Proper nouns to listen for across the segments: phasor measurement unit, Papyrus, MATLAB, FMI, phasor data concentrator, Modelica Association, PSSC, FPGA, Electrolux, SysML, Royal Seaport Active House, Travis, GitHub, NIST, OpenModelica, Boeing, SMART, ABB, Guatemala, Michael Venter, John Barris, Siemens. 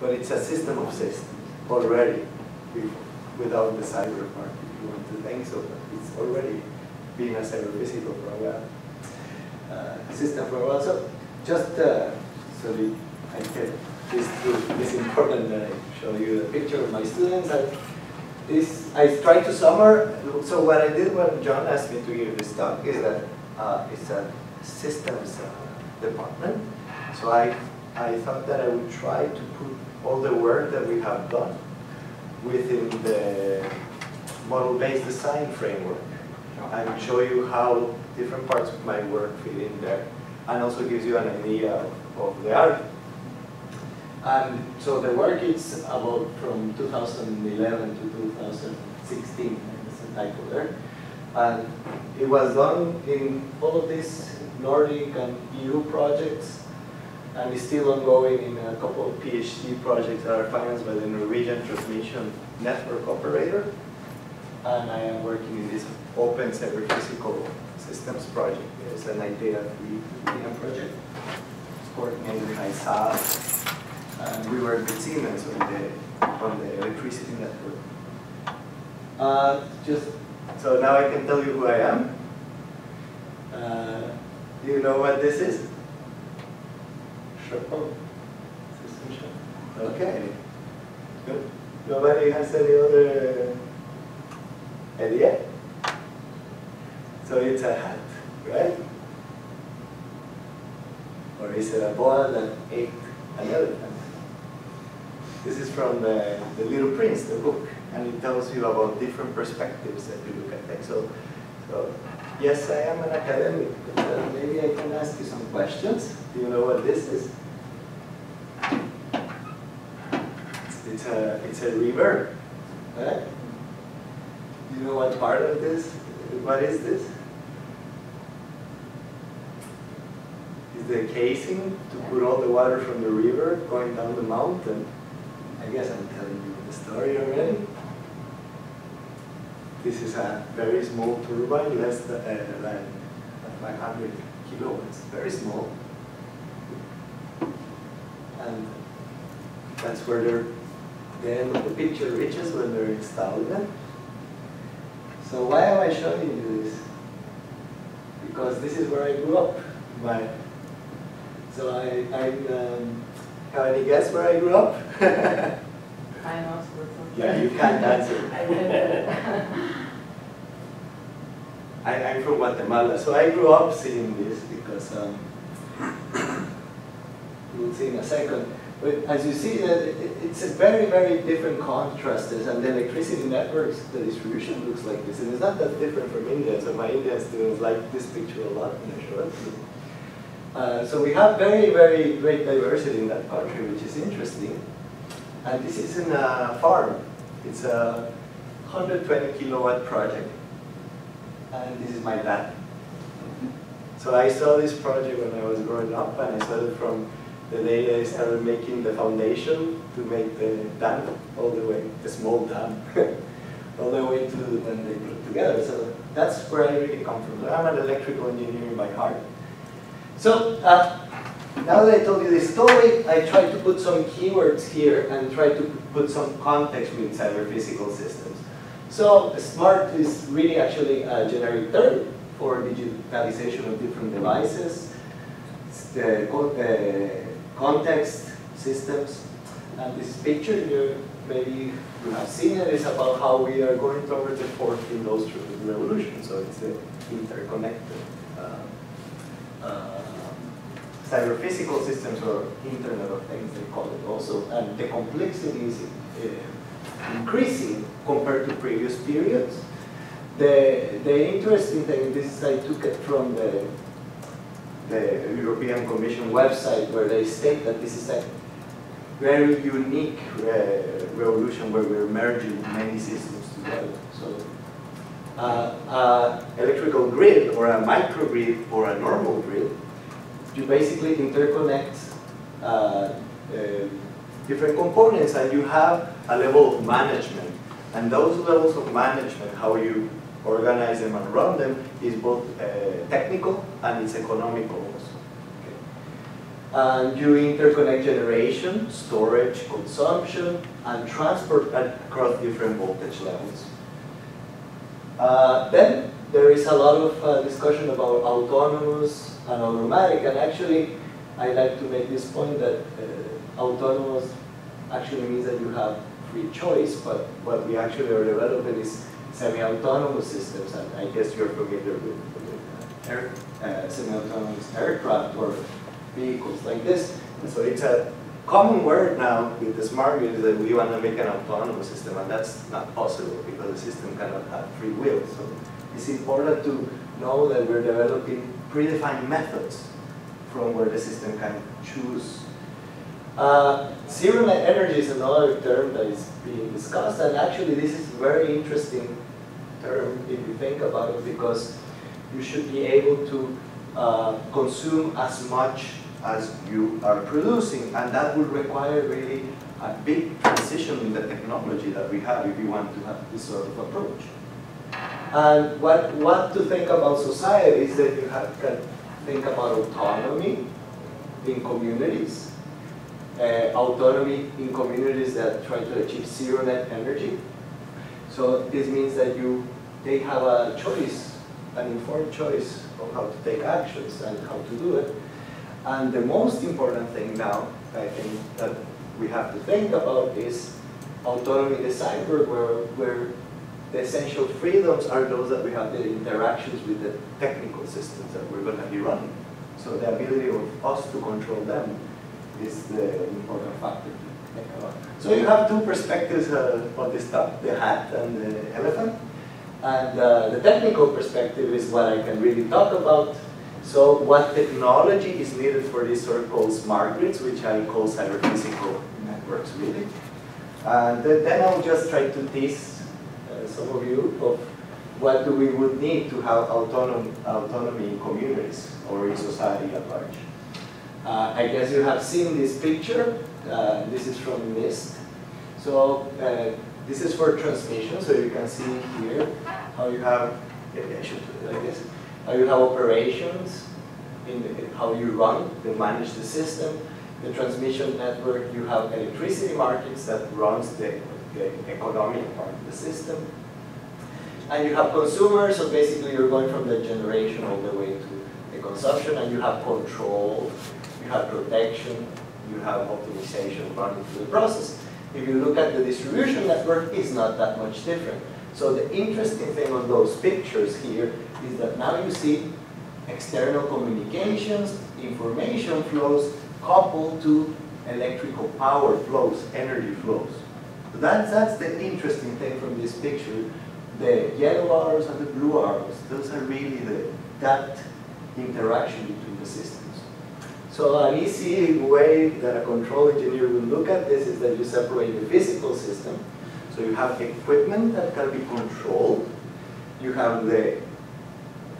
But it's a system of systems already, without the cyber part, if you want to think so. But it's already been a cyber physical for a while, system for a while. So just so that I can, it's important that I show you the picture of my students. I tried to summarize. So what I did when John asked me to give this talk is that it's a systems department. So I thought that I would try to put all the work that we have done within the model-based design framework. I will show you how different parts of my work fit in there, and also gives you an idea of the art. And so the work is about from 2011 to 2016, that's the title there. And it was done in all of these Nordic and EU projects, and is still ongoing in a couple of PhD projects that are financed by the Norwegian Transmission Network Operator. And I am working in this open cyber physical systems project. It's an idea that we project coordinated by Saab. And we were with Siemens on the electricity network. So now I can tell you who I am. Do you know what this is? Sure. Okay. Good. Nobody has any other idea? So it's a hat, right? Or is it a ball that ate another hat? This is from the Little Prince, the book, and it tells you about different perspectives that you look at things. So yes, I am an academic, but maybe I can ask you some questions. Do you know what this is? It's a river, right? Do you know what part of this? What is this? Is the casing to put all the water from the river going down the mountain? I guess I'm telling you the story already. This is a very small turbine, less than 500 kilowatts, very small. And that's where the end of the picture reaches when they're installing it. So why am I showing you this? Because this is where I grew up. So I have any guess where I grew up? I know. Yeah, you can't answer. I'm from Guatemala, so I grew up seeing this because we'll see in a second. But as you see, it's a very, very different contrast, and the electricity networks, the distribution looks like this, and it's not that different from India. So my Indian students like this picture a lot, and I show it to them. So we have very, very great diversity in that country, which is interesting. And this isn't a farm. It's a 120 kilowatt project. And this is my dad. So I saw this project when I was growing up, and I saw it from the day I started making the foundation to make the dam all the way, the small dam, all the way to when they put it together. So that's where I really come from. I'm an electrical engineer by heart. So now that I told you this story, I tried to put some keywords here and try to put some context with cyber physical systems. So SMART is really actually a generic term for digitalization of different devices, context systems. And this picture, maybe you have seen it, is about how we are going towards the fourth industrial revolution. So it's interconnected. Cyber physical systems, or Internet of Things, they call it also, and the complexity is increasing compared to previous periods. The interesting thing, this I took it from the European Commission website, where they state that this is a very unique revolution where we're merging many systems together. So, electrical grid, or a microgrid, or a normal grid, you basically interconnect different components, and you have a level of management. And those levels of management, how you organize them and run them, is both technical and it's economical also. Okay. during interconnect generation, storage consumption, and transport across different voltage levels. Then there is a lot of discussion about autonomous and automatic, and actually I like to make this point that autonomous actually means that you have free choice, but what we actually are developing is semi-autonomous systems, and I guess you're familiar with semi-autonomous aircraft or vehicles like this. And so it's a common word now with the smart grid that we want to make an autonomous system, and that's not possible because the system cannot have free will. So it's important to know that we're developing predefined methods from where the system can choose. Zero net energy is another term that is being discussed, and actually this is a very interesting term if you think about it, because you should be able to consume as much as you are producing, and that would require really a big transition in the technology that we have if you want to have this sort of approach. And what to think about society is that you can think about autonomy in communities. Autonomy in communities that try to achieve zero net energy. So this means that they have a choice, an informed choice of how to take actions and how to do it. And the most important thing now, I think, that we have to think about is autonomy design, where the essential freedoms are those that we have the interactions with the technical systems that we're going to be running. So the ability of us to control them is the important factor to think about. So you have two perspectives on this topic, the hat and the elephant. And the technical perspective is what I can really talk about. So what technology is needed for these so-called smart grids, which I call cyber-physical networks, really. And then I'll just try to tease some of you of what do we would need to have autonomy in communities or in society at large. I guess you have seen this picture. This is from NIST. So this is for transmission. So you can see here how you have, how you have operations, how you run, manage the system, the transmission network. You have electricity markets that runs the economic part of the system, and you have consumers. So basically, you're going from the generation all the way to the consumption, and you have control. You have protection, you have optimization running through the process. If you look at the distribution network, it's not that much different. So the interesting thing on those pictures here is that now you see external communications, information flows coupled to electrical power flows, energy flows. So that's the interesting thing from this picture. The yellow arrows and the blue arrows, those are really that interaction between the systems. So an easy way that a control engineer would look at this is that you separate the physical system. So you have equipment that can be controlled. You have the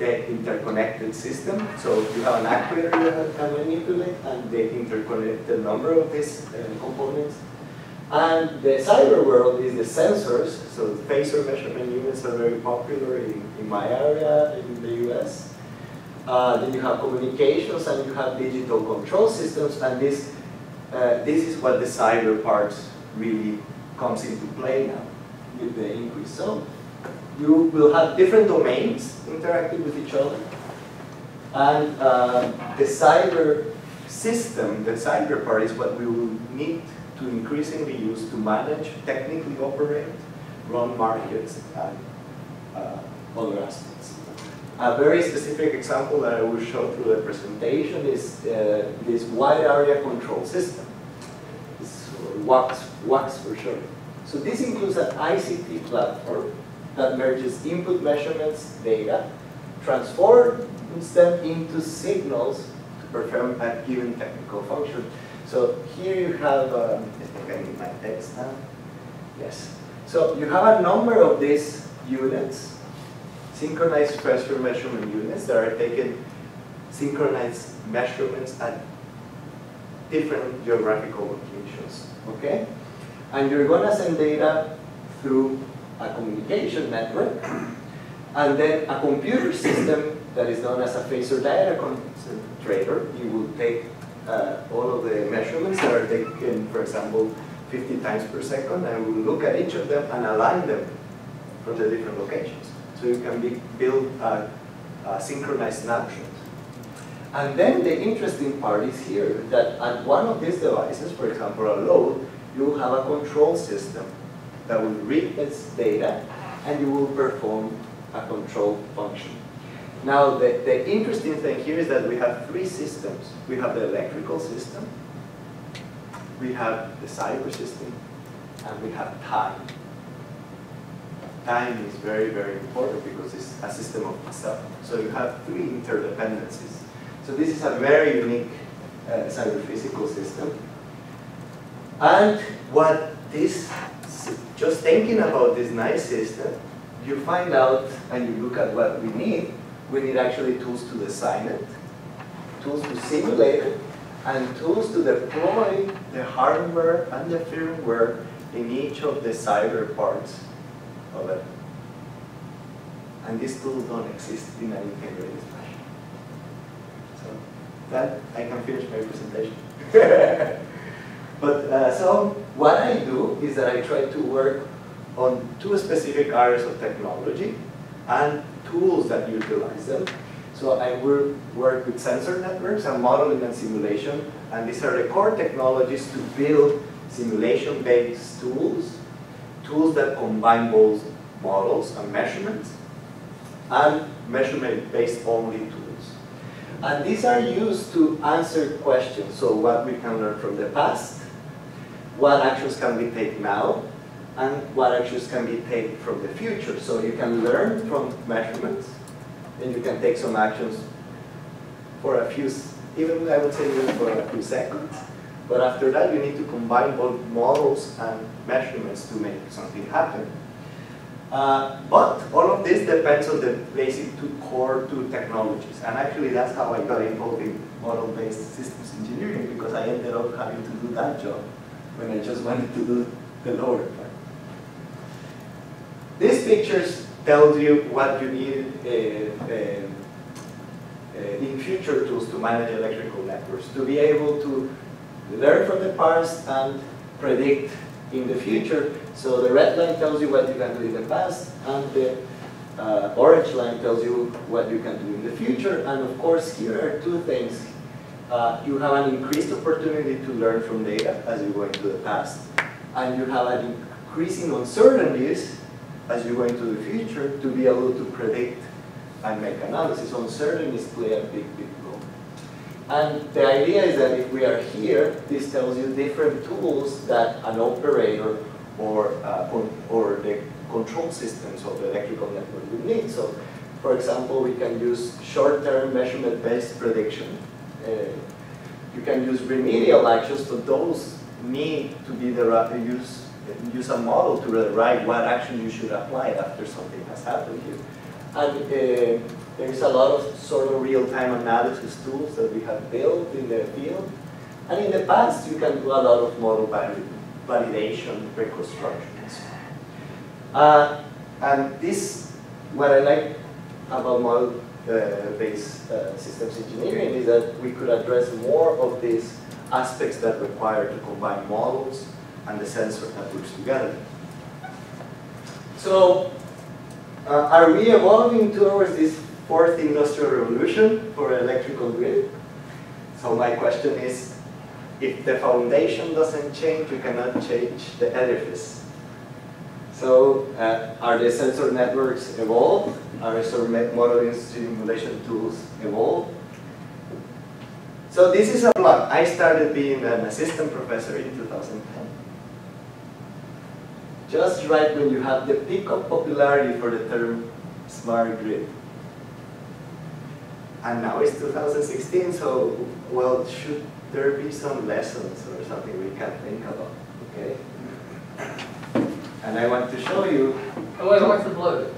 interconnected system. So you have an actuator that can manipulate and the interconnected number of these components. And the cyber world is the sensors. So phasor measurement units are very popular in my area in the US. Then you have communications and you have digital control systems, and this is what the cyber part really comes into play now with the increase. So you will have different domains interacting with each other, and the cyber system, the cyber part is what we will need to increasingly use to manage, technically operate, run markets, and other aspects. A very specific example that I will show through the presentation is this wide area control system. It's WAX for sure. So this includes an ICT platform that merges input measurements, data, transforms them into signals to perform a given technical function. So here you have, I think I need my text now. Yes. So you have a number of these units. Synchronized pressure measurement units that are taking synchronized measurements at different geographical locations, okay? And you're going to send data through a communication network, and then a computer system that is known as a phasor data concentrator. You will take all of the measurements that are taken, for example, 50 times per second, and we look at each of them and align them from the different locations. So you can build a synchronized snapshot. And then the interesting part is here, that at one of these devices, for example a load, you have a control system that will read its data and you will perform a control function. Now the interesting thing here is that we have three systems. We have the electrical system, we have the cyber system, and we have time. Time is very, very important because it's a system of itself. So you have three interdependencies. So this is a very unique cyber-physical system. And what this, just thinking about this nice system, you find out and you look at what we need. We need actually tools to design it, tools to simulate it, and tools to deploy the hardware and the firmware in each of the cyber parts of it. And these tools don't exist in an integrated fashion. So that, I can finish my presentation. But so what I do is that I try to work on two specific areas of technology and tools that utilize them. So I work with sensor networks and modeling and simulation, and these are the core technologies to build simulation-based tools, tools that combine both models and measurements, and measurement-based only tools. And these are used to answer questions, so what we can learn from the past, what actions can we take now, and what actions can be taken from the future. So you can learn from measurements, and you can take some actions for a few, even I would say even for a few seconds. But after that, you need to combine both models and measurements to make something happen. But all of this depends on the basic core two technologies. And actually, that's how I got involved in model-based systems engineering, because I ended up having to do that job when I just wanted to do the lower part. These pictures tell you what you need in future tools to manage electrical networks, to be able to learn from the past and predict in the future. So the red line tells you what you can do in the past, and the orange line tells you what you can do in the future. And of course, here are two things. You have an increased opportunity to learn from data as you go into the past, and you have an increasing uncertainties as you go into the future to be able to predict and make analysis. Uncertainties play a big, big role. And the idea is that if we are here, this tells you different tools that an operator or the control systems of the electrical network would need. So, for example, we can use short-term measurement-based prediction. You can use remedial actions, so those need to be use a model to derive what action you should apply after something has happened here. And there is a lot of sort of real-time analysis tools that we have built in the field. And in the past, you can do a lot of model validation, reconstructions. And this, what I like about model-based systems engineering is that we could address more of these aspects that require to combine models and the sensor that works together. So, are we evolving towards this fourth industrial revolution for electrical grid? So my question is, if the foundation doesn't change, you cannot change the edifice. So, are the sensor networks evolved? Are some modeling simulation tools evolved? So this is a plug. I started being an assistant professor in 2010. Just right when you have the peak of popularity for the term smart grid. And now it's 2016, so, well, should there be some lessons or something we can think about, okay? And I want to show you... Oh, wait, what's the blue?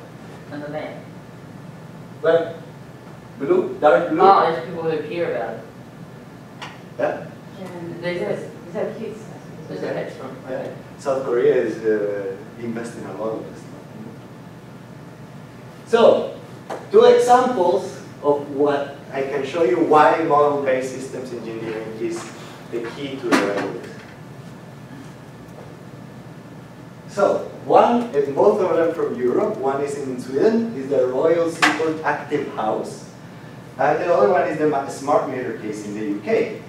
And the man? Well, blue, dark blue. Oh, there's people who care about it. Yeah? These are kids. These are kids from... Yeah. South Korea is investing a lot of this. So, two examples of what I can show you why model-based systems engineering is the key to the revolution. So, one, and both of them from Europe, one is in Sweden, is the Royal Seaport Active House, and the other one is the smart meter case in the UK.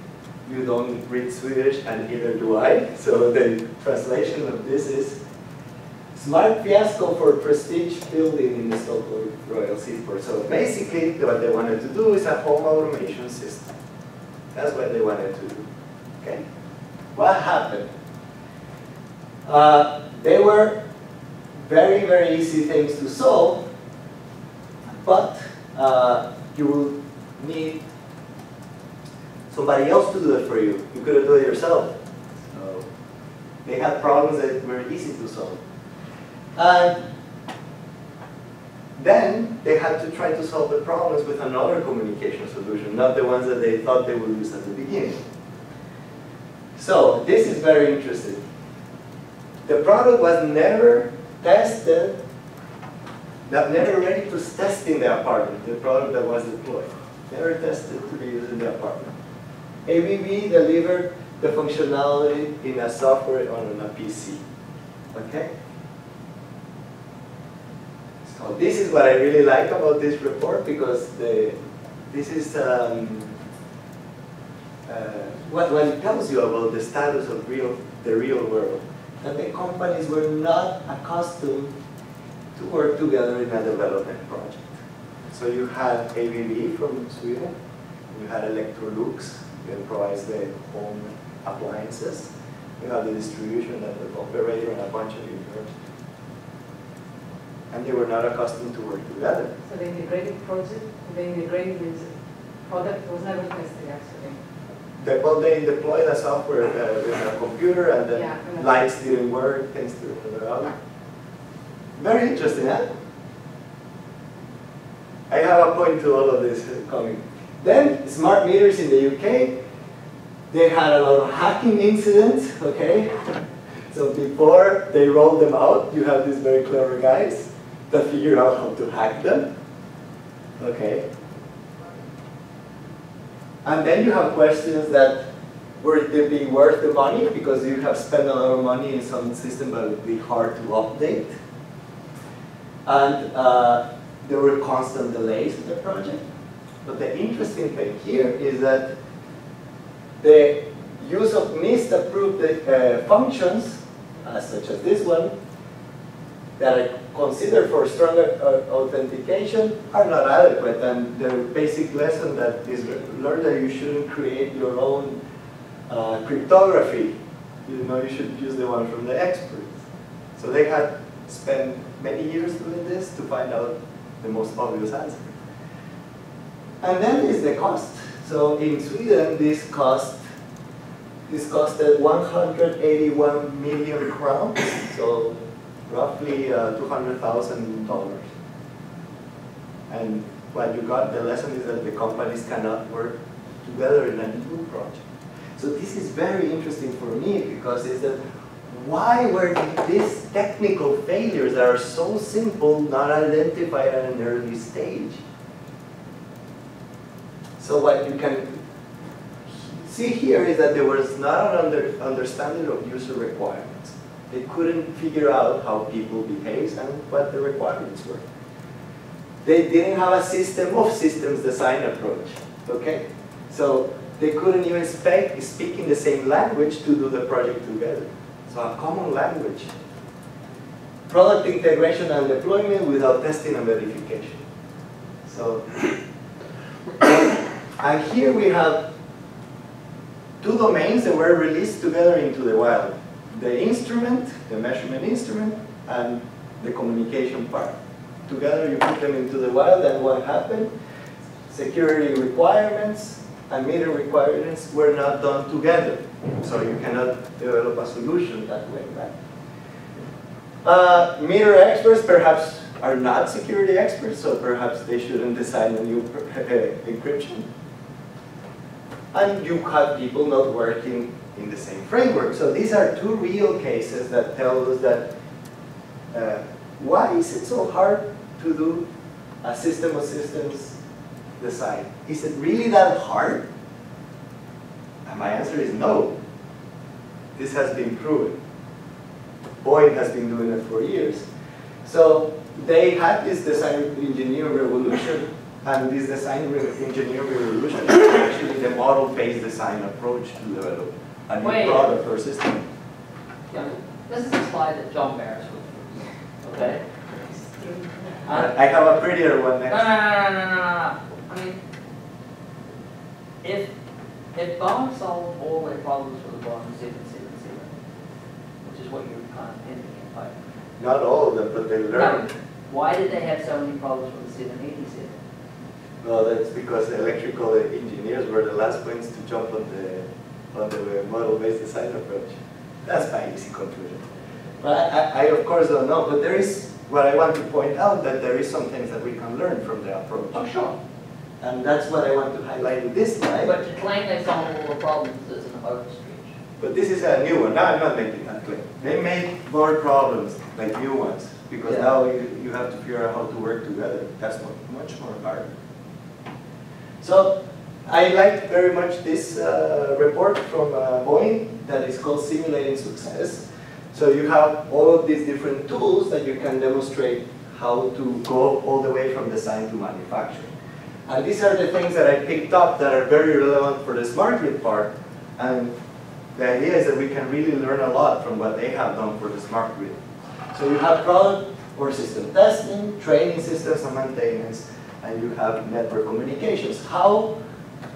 You don't read Swedish, and neither do I, so the translation of this is smart fiasco for prestige building in the so-called Royal Seaport. So basically, what they wanted to do is a home automation system. That's what they wanted to do. Okay? What happened? They were very, very easy things to solve, but you will need somebody else to do it for you. You couldn't do it yourself. So they had problems that were easy to solve. And then they had to try to solve the problems with another communication solution, not the ones that they thought they would use at the beginning. So this is very interesting. The product was never tested, never ready to test in the apartment, the product that was deployed. Never tested to be used in the apartment. ABB delivered the functionality in a software on a PC. Okay? So this is what I really like about this report, because this is what it tells you about the status of the real world. That the companies were not accustomed to work together in a development project. So you had ABB from Sweden, you had Electrolux, that provides the home appliances, you have the distribution of the operator and a bunch of universities. And they were not accustomed to work together. So the integrated project, the integrated product was never tested actually. Well, they deployed a software with a computer, and the lights didn't work, things didn't work. Very interesting, huh? I have a point to all of this coming. Then, smart meters in the UK, they had a lot of hacking incidents, okay? So before they rolled them out, you have these very clever guys that figure out how to hack them, okay? And then you have questions that would they be worth the money, because you have spent a lot of money in some system that would be hard to update. And there were constant delays in the project. But the interesting thing here is that the use of NIST-approved functions, such as this one, that are considered for stronger authentication are not adequate, and the basic lesson that is learned that you shouldn't create your own cryptography. You know, you should use the one from the experts. So they had spent many years doing this to find out the most obvious answer. And then is the cost. So in Sweden, this costed 181 million crowns. So roughly $200,000. And what you got, the lesson is that the companies cannot work together in a new project. So this is very interesting for me, because it's that why were these technical failures that are so simple not identified at an early stage? So what you can see here is that there was not an understanding of user requirements. They couldn't figure out how people behave and what the requirements were. They didn't have a system of systems design approach, okay? So they couldn't even speak in the same language to do the project together. So a common language. Product integration and deployment without testing and verification. So, and here we have two domains that were released together into the wild. The instrument, the measurement instrument, and the communication part. Together you put them into the wild, and what happened? Security requirements and meter requirements were not done together. So you cannot develop a solution that way, right? Meter experts perhaps are not security experts, so perhaps they shouldn't design a new encryption. And you have people not working in the same framework. So these are two real cases that tell us that why is it so hard to do a system of systems decide, is it really that hard? And my answer is no. This has been proven. Boeing has been doing it for years. So they had this design engineering revolution, and this design engineering revolution is actually the model-based design approach to develop a new product or system. Yeah. This is a slide that John Barris was okay? I have a prettier one next. No. I mean, if Boeing solved all their problems for the Boeing 777, which is what you're kind of hinting at, like, not all of them, but they learned. No. Why did they have so many problems with the 787? Well, that's because the electrical engineers were the last ones to jump on the model-based design approach. That's my easy conclusion. But I of course don't know, but there is. Well, I want to point out that there is some things that we can learn from the approach. Oh, sure. And that's what I want to highlight in this slide. But to claim they solve all the problems is an overstretch. But this is a new one. No, I'm not making that claim. They make more problems, like new ones, because now you have to figure out how to work together. That's much more hard. So I liked very much this report from Boeing that is called Simulating Success. So you have all of these different tools that you can demonstrate how to go all the way from design to manufacturing. And these are the things that I picked up that are very relevant for the smart grid part. And the idea is that we can really learn a lot from what they have done for the smart grid. So you have product or system testing, training systems and maintenance, and you have network communications. How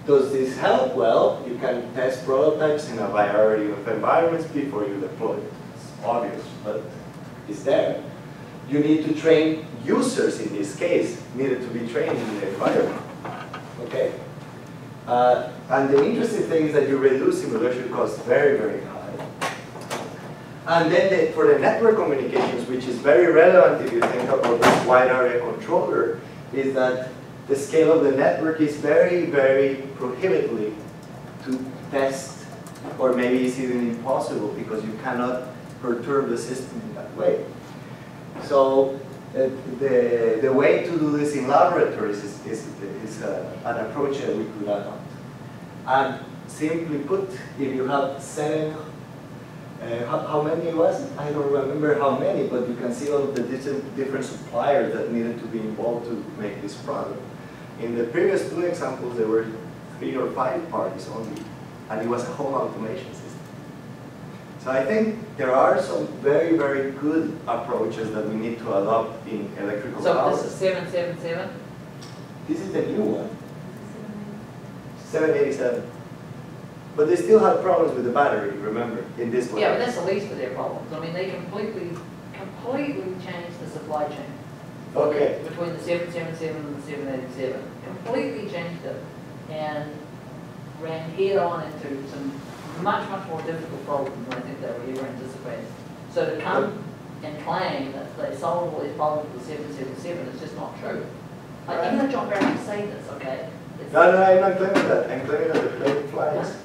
does this help? Well, you can test prototypes in a variety of environments before you deploy it. Obvious, but it's there. You need to train users in this case, needed to be trained in the environment. Okay? And the interesting thing is that you reduce simulation costs very, very high. And then for the network communications, which is very relevant if you think about this wide area controller, is that the scale of the network is very, very prohibitively to test, or maybe it's even impossible because you cannot perturb the system in that way. So the way to do this in laboratories is an approach that we could adopt. And simply put, if you have seven, how many was it? I don't remember how many, but you can see all the different suppliers that needed to be involved to make this product. In the previous two examples, there were 3 or 5 parties only, and it was a whole automation system. So I think there are some very, very good approaches that we need to adopt in electrical power. So this is 777? This is the new one. 787. But they still have problems with the battery, remember, in this one. Yeah, but that's the least of their problems. I mean, they completely changed the supply chain. Okay. Between the 777 and the 787. Completely changed it and ran head on into some much more difficult problem than I think they were ever anticipating. So to come and claim that they solved all these problems with the 777 is just not true. Like, even though John Barris said this, okay? No, I'm not claiming that. I'm claiming that the plane flies.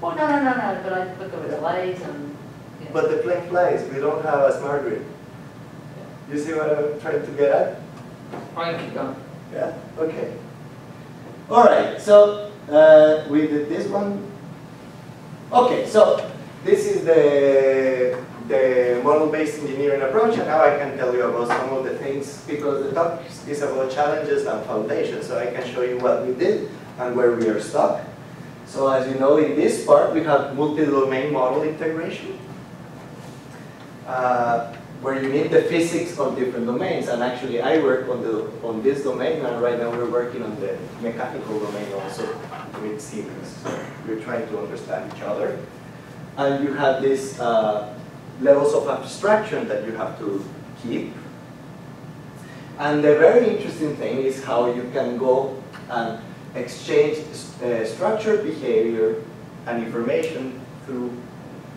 Well, no, but there were delays and... You know. But the plane flies. We don't have a smart grid. Yeah. You see what I'm trying to get at? I can keep going. Yeah? Okay. All right, so we did this one. Okay, so this is the model-based engineering approach, and now I can tell you about some of the things, because the talk is about challenges and foundations, so I can show you what we did and where we are stuck. So as you know, in this part, we have multi-domain model integration, where you need the physics of different domains, and actually I work on this domain, and right now we're working on the mechanical domain also with Siemens. So we're trying to understand each other. And you have these levels of abstraction that you have to keep. And the very interesting thing is how you can go and exchange structure, behavior, and information through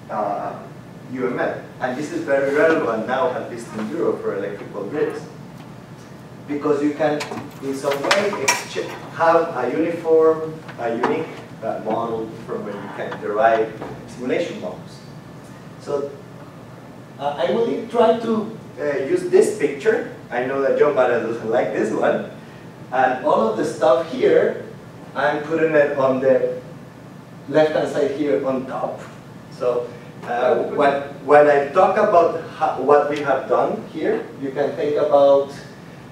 UML. And this is very relevant now, at least in Europe, for electrical grids. Because you can, in some way, have a uniform, a unique model from where you can derive simulation models. So I will try to use this picture. I know that John Barris doesn't like this one. And all of the stuff here, I'm putting it on the left-hand side here on top. So when I talk about what we have done here, you can think about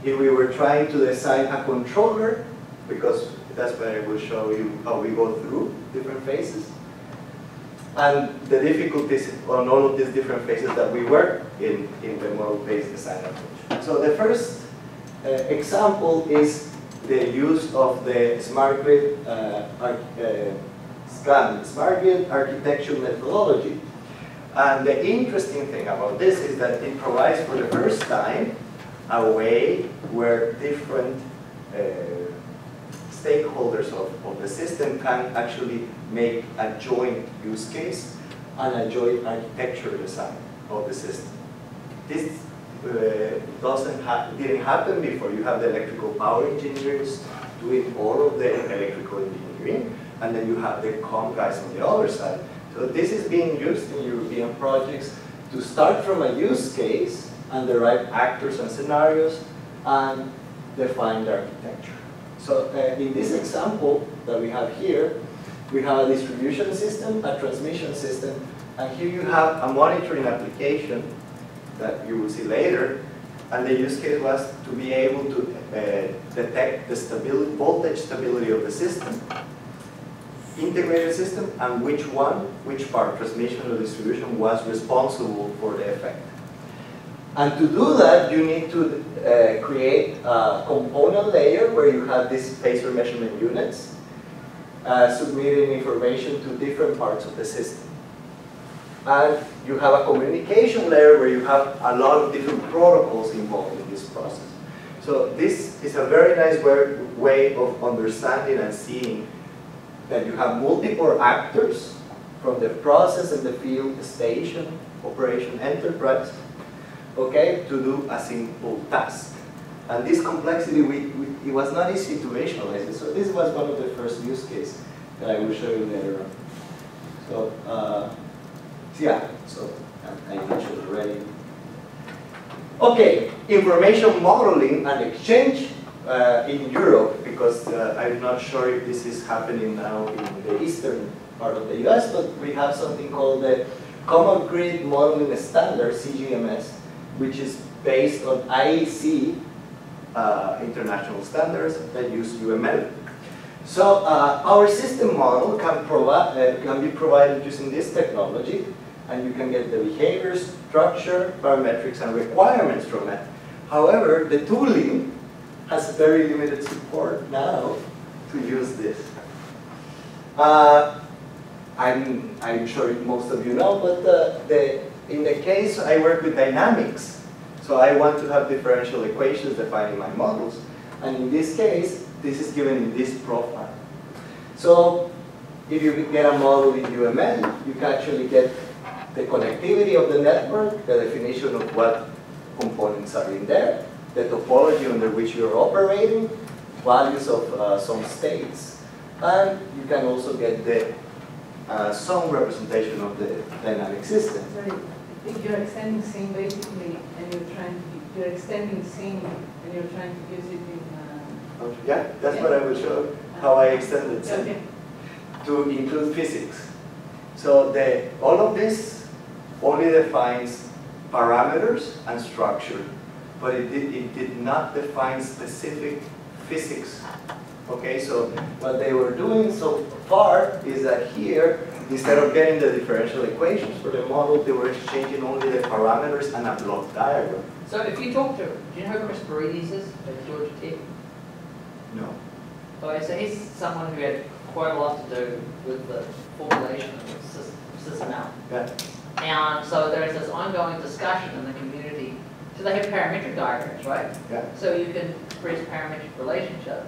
if we were trying to design a controller, because that's where I will show you how we go through different phases, and the difficulties on all of these different phases that we work in the model-based design approach. So the first example is the use of the smart grid architecture methodology. And the interesting thing about this is that it provides for the first time a way where different stakeholders of the system can actually make a joint use case and a joint architecture design of the system. This didn't happen before. You have the electrical power engineers doing all of the electrical engineering, and then you have the comm guys on the other side. So this is being used in European projects to start from a use case and derive actors and scenarios and define the architecture. So in this example that we have here, we have a distribution system, a transmission system, and here you have a monitoring application that you will see later. And the use case was to be able to detect the stability, voltage stability of the system, integrated system, and which part, transmission or distribution, was responsible for the effect. And to do that, you need to create a component layer where you have these phasor measurement units submitting information to different parts of the system. And you have a communication layer where you have a lot of different protocols involved in this process. So this is a very nice way of understanding and seeing that you have multiple actors from the process and the field, the station, operation, enterprise, okay, to do a simple task. And this complexity, it was not easy to visualize it. So this was one of the first use cases that I will show you later on. So, so I mentioned already. Okay, information modeling and exchange in Europe, because I'm not sure if this is happening now in the eastern part of the US, but we have something called the Common Grid Modeling Standard, CGMS, which is based on IEC international standards that use UML. So our system model can be provided using this technology, and you can get the behaviors, structure, parametrics, and requirements from it. However, the tooling has very limited support now to use this. I'm sure most of you know, but in the case, I work with dynamics. So I want to have differential equations defining my models. And in this case, this is given in this profile. So if you get a model in UML, you can actually get the connectivity of the network, the definition of what components are in there, the topology under which you're operating, values of some states. And you can also get the some representation of the dynamic system. Sorry, if you're extending SIM basically, and you're trying to use it in. Yeah, that's what I will show. How I extended SIM to include physics. So all of this only defines parameters and structure, but it did not define specific physics. Okay, so what they were doing so far is that here, instead of getting the differential equations for the model, they were exchanging only the parameters and a block diagram. So if you talk to, do you know who Chris Buridis is at Georgia Tech? No. Okay, so he's someone who had quite a lot to do with the formulation of SysML. Yeah. And so there is this ongoing discussion in the community. So they have parametric diagrams, right? Yeah. So you can express parametric relationships.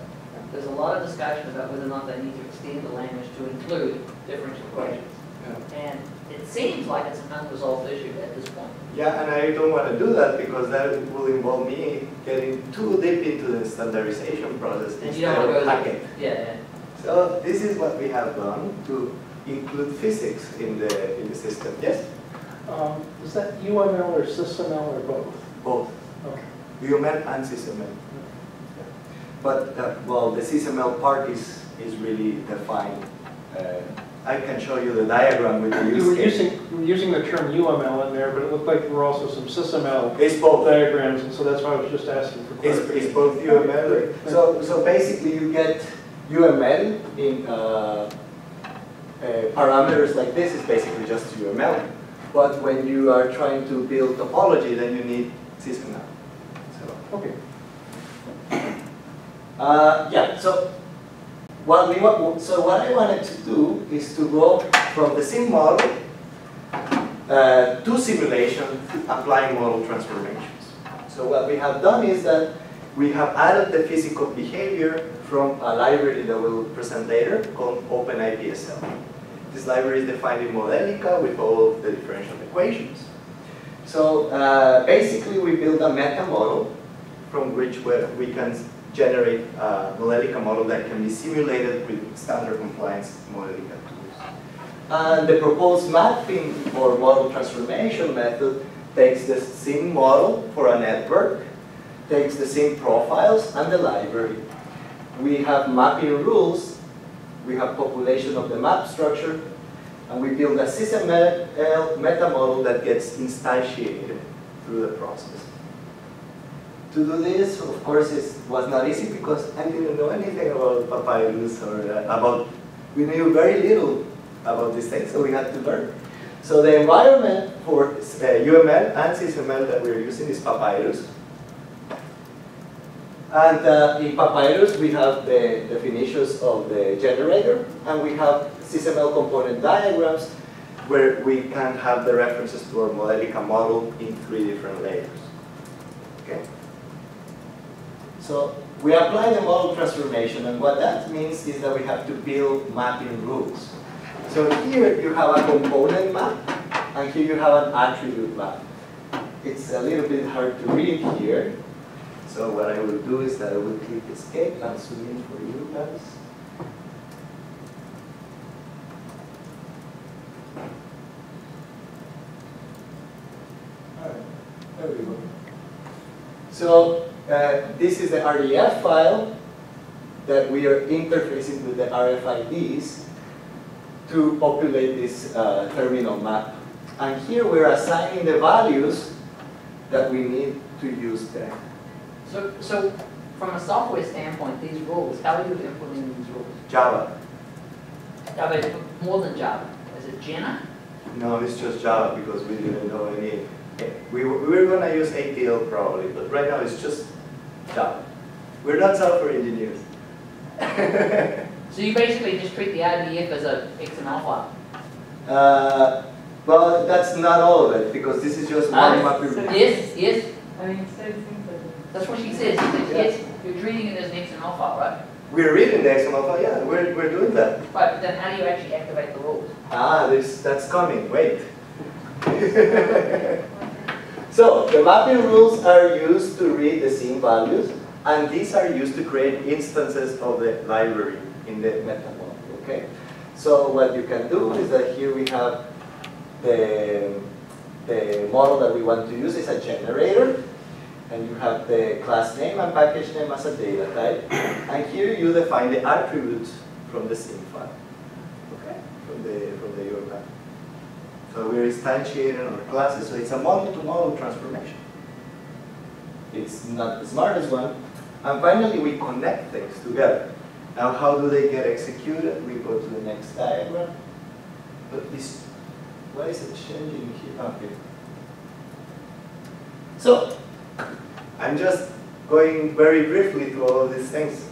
There's a lot of discussion about whether or not they need to extend the language to include differential equations. Yeah. And it seems like it's an unresolved issue at this point. Yeah, and I don't want to do that because that will involve me getting too deep into the standardization process instead of hacking it. Yeah. So this is what we have done to include physics in the system. Yes? Is that UML or SysML or both? Both. Okay. UML and SysML. But, well, the SysML part is really defined. I can show you the diagram with the use case. You were using the term UML in there, but it looked like there were also some SysML diagrams, and so that's why I was just asking for clarification. It's both UML. So basically you get UML in parameters like this is basically just UML. But when you are trying to build topology, then you need SysML. So, okay. Yeah, so what I wanted to do is to go from the sim model to simulation to applying model transformations. So what we have done is that we have added the physical behavior from a library that we'll present later called OpenIPSL. This library is defined in Modelica with all of the differential equations. So basically we build a meta model from which we can generate a Modelica model that can be simulated with standard compliance Modelica tools. And the proposed mapping or model transformation method takes the sim model for a network, takes the sim profiles and the library. We have mapping rules, we have population of the map structure, and we build a SysML meta model that gets instantiated through the process. To do this, of course, it was not easy because I didn't know anything about Papyrus or we knew very little about these things, so we had to learn. So the environment for UML and SysML that we're using is Papyrus. And in Papyrus, we have the definitions of the generator, and we have SysML component diagrams where we can have the references to our Modelica model in 3 different layers. Okay. So we apply the model transformation, and what that means is that we have to build mapping rules. So here you have a component map, and here you have an attribute map. It's a little bit hard to read here, so what I will do is that I will click escape and zoom in for you guys. All right, there we go. So this is the REF file that we are interfacing with the RFIDs to populate this terminal map. And here we're assigning the values that we need to use there. So from a software standpoint, these rules, how are you implementing these rules? Java. Are they more than Java? Is it Jena? No, it's just Java because we didn't know any. We're going to use APL probably, but right now it's just Java. We're not software engineers. So you basically just treat the IDF as an XML file? Well, that's not all of it, because this is just one mapping. So yes, yes. I mean, so that's what she says. Yes, you're treating it as an XML file, right? We're reading the XML file, yeah, we're doing that. Right, but then how do you actually activate the rules? That's coming, wait. So, the mapping rules are used to read the sim values, and these are used to create instances of the library in the meta model, okay? So, what you can do is that here we have the model that we want to use is a generator, and you have the class name and package name as a data type, and here you define the attributes from the sim file, okay? From the UML. So we're instantiating our classes, so it's a model-to-model transformation. It's not the smartest one. And finally, we connect things together. Now, how do they get executed? We go to the next diagram. But this, why is it changing here? Okay. So, I'm just going very briefly through all of these things.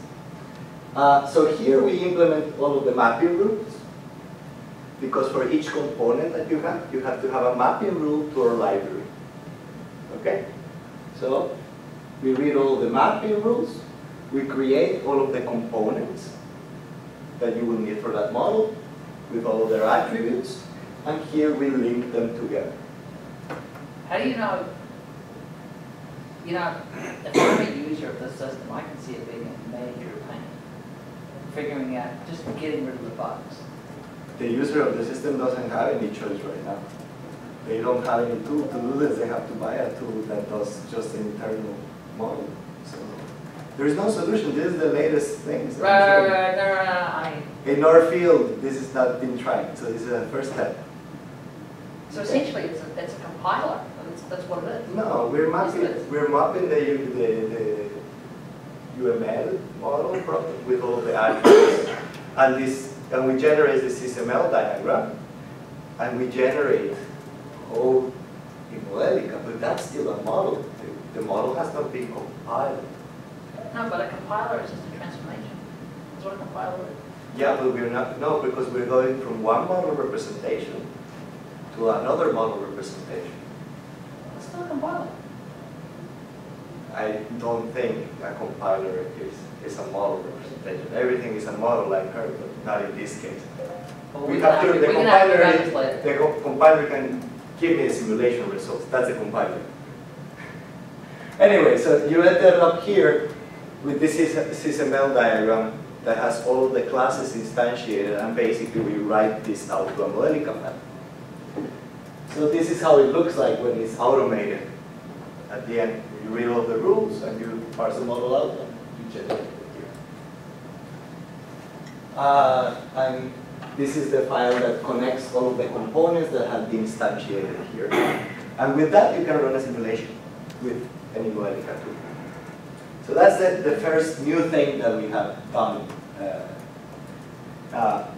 So here we implement all of the mapping rules. Because for each component that you have to have a mapping rule to our library. Okay? So, we read all the mapping rules, we create all of the components that you will need for that model with all of their attributes, and here we link them together. How do you know, if I'm a user of this system, I can see it being a major pain. Figuring out, just getting rid of the bugs. The user of the system doesn't have any choice right now. They don't have any tool to do this. They have to buy a tool that does just an internal model. So There is no solution. This is the latest thing. In our field, this is not been tried, so this is the first step. So essentially, it's a compiler. That's what it is. No, we're mapping the UML model problem with all the attributes, and we generate the SysML diagram, and we generate code in Modelica, but that's still a model. The model has not been compiled. No, but a compiler is just a transformation. That's what a compiler is. Yeah, but we're not, no, because we're going from one model representation to another model representation. It's still a compiler. I don't think a compiler is a model representation. Everything is a model like her, but not in this case. The compiler can give me a simulation results. That's a compiler. Anyway, so you ended up here with this SysML diagram that has all the classes instantiated, and basically we write this out to a Modelica map. So this is how it looks like when it's automated. At the end, you read all the rules and you parse the model out and you generate it here. And this is the file that connects all of the components that have been instantiated here. And with that, you can run a simulation with any Modelica tool. So that's the first new thing that we have done.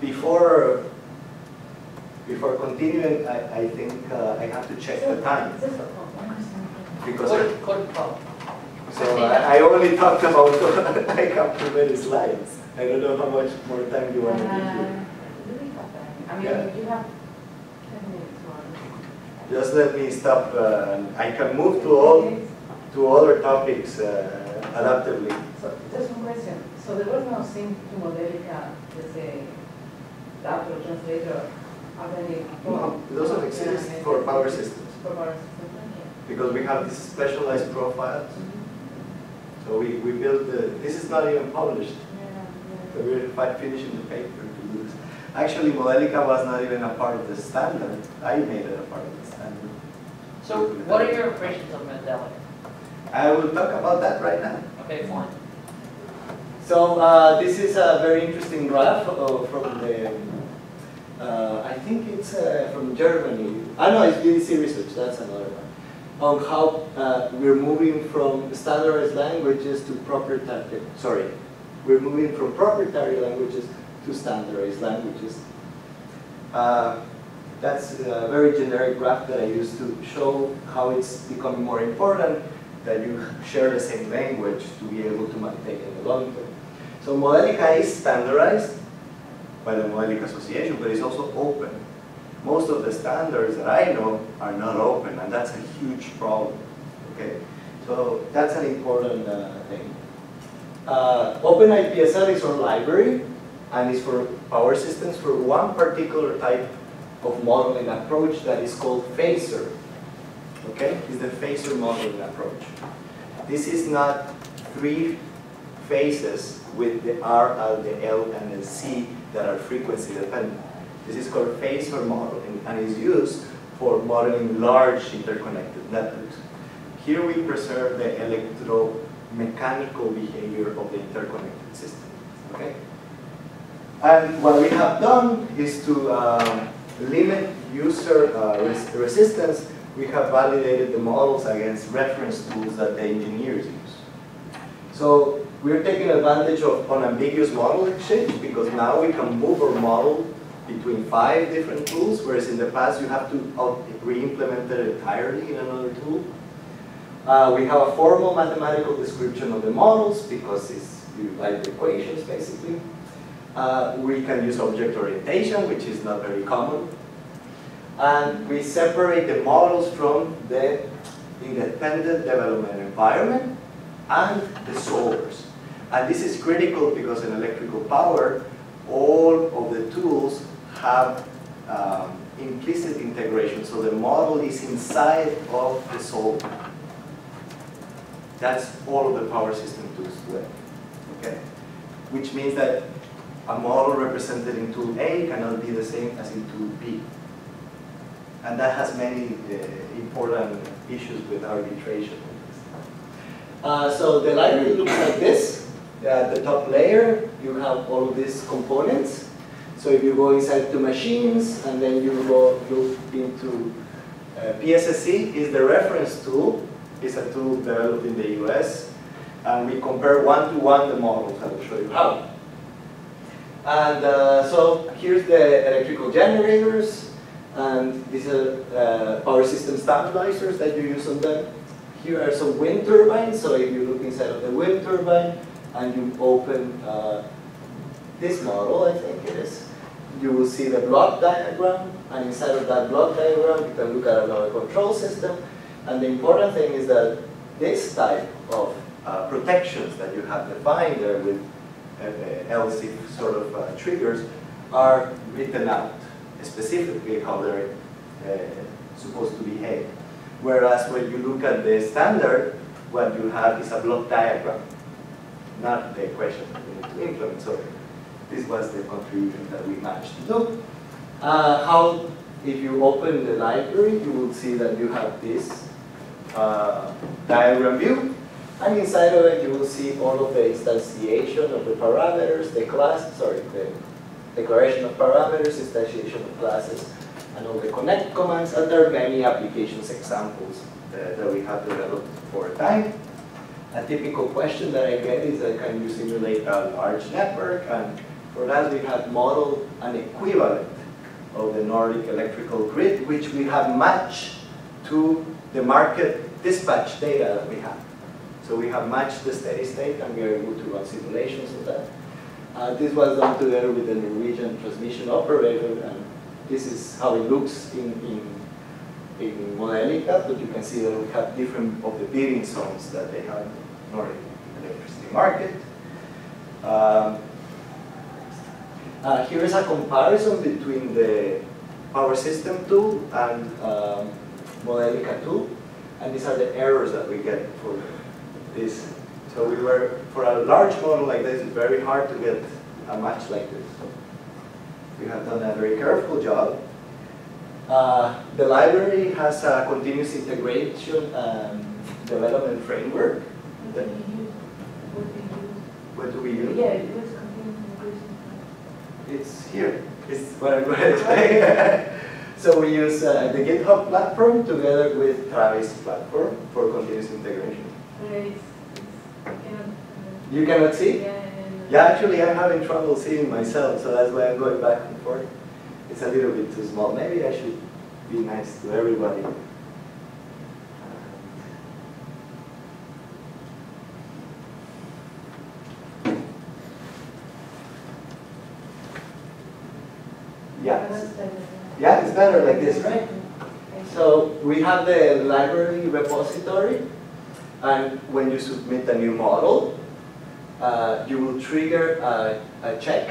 Before continuing, I think I have to check the time. Because I only talked about like up to many slides. I don't know how much more time you want to give me. I mean, you have 10 minutes more. Just let me stop. I can move to other topics adaptively. So, just one question. So there was no sync to Modelica, let's say, adapter or translator. No, those don't exist for power systems. For power systems, yeah. Because we have these specialized profiles. Mm-hmm. So we built this is not even published. Yeah. So we're in fact finishing the paper to do this. Actually, Modelica was not even a part of the standard. I made it a part of the standard. So what are your impressions of Modelica? I will talk about that right now. Okay, fine. So this is a very interesting graph from the, I think it's from Germany. I know it's BBC Research, that's another one. On how we're moving from standardized languages to proprietary, sorry. We're moving from proprietary languages to standardized languages. That's a very generic graph that I used to show how it's becoming more important that you share the same language to be able to maintain in the long term. So Modelica is standardized by the Modelica Association, but it's also open. Most of the standards that I know are not open, and that's a huge problem. Okay, so that's an important thing. OpenIPSL is our library, and it's for power systems for one particular type of modeling approach that is called phaser. Okay, it's the phaser modeling approach. This is not three phases with the R, the L, and the C that are frequency dependent. This is called phaser modeling and is used for modeling large interconnected networks. Here we preserve the electromechanical behavior of the interconnected system. Okay? And what we have done is to limit user resistance. We have validated the models against reference tools that the engineers use. So we're taking advantage of unambiguous model exchange because now we can move our model between 5 different tools, whereas in the past you have to re-implement it entirely in another tool. We have a formal mathematical description of the models because it's derived equations basically. We can use object orientation, which is not very common. And we separate the models from the independent development environment and the solvers. And this is critical because in electrical power, all of the tools have implicit integration. So the model is inside of the solver. That's all of the power system tools today. Okay? Which means that a model represented in tool A cannot be the same as in tool B. And that has many important issues with arbitration. So the library looks like this. At the top layer, you have all of these components. So if you go inside to machines, and then you go into PSSC is the reference tool. It's a tool developed in the US. And we compare one-to-one the models. I will show you how. And so here's the electrical generators. And these are power system stabilizers that you use on them. Here are some wind turbines. So if you look inside of the wind turbine, and you open this model, I think it is, you will see the block diagram, and inside of that block diagram, you can look at another control system. And the important thing is that this type of protections that you have defined there with LC sort of triggers are written out, specifically how they're supposed to behave. Whereas when you look at the standard, what you have is a block diagram, not the equation that we need to implement. So this was the contribution that we managed to do. How, if you open the library, you will see that you have this diagram view. And inside of it, you will see all of the instantiation of the parameters, the class, sorry, the declaration of parameters, instantiation of classes, and all the connect commands. And there are many applications examples that we have developed for a time. A typical question that I get is, can you simulate a large network? And for that, we have modeled an equivalent of the Nordic electrical grid, which we have matched to the market dispatch data that we have. So we have matched the steady state, and we are able to run simulations of that. This was done together with the Norwegian transmission operator, and this is how it looks in Modelica, but you can see that we have different of the bidding zones that they have in the Nordic electricity market. Here is a comparison between the power system tool and Modelica tool, and these are the errors that we get for this. So we were, for a large model like this, it's very hard to get a match like this. So we have done a very careful job. The library has a continuous integration development framework. What do we use? Yeah, it was continuous integration. It's here. It's what I'm going to say. So we use the GitHub platform together with Travis platform for continuous integration. You cannot see? Yeah, actually I'm having trouble seeing myself, so that's why I'm going back and forth. It's a little bit too small. Maybe I should be nice to everybody. Yeah. Yeah, it's better like this, right? So we have the library repository, and when you submit a new model, you will trigger a check.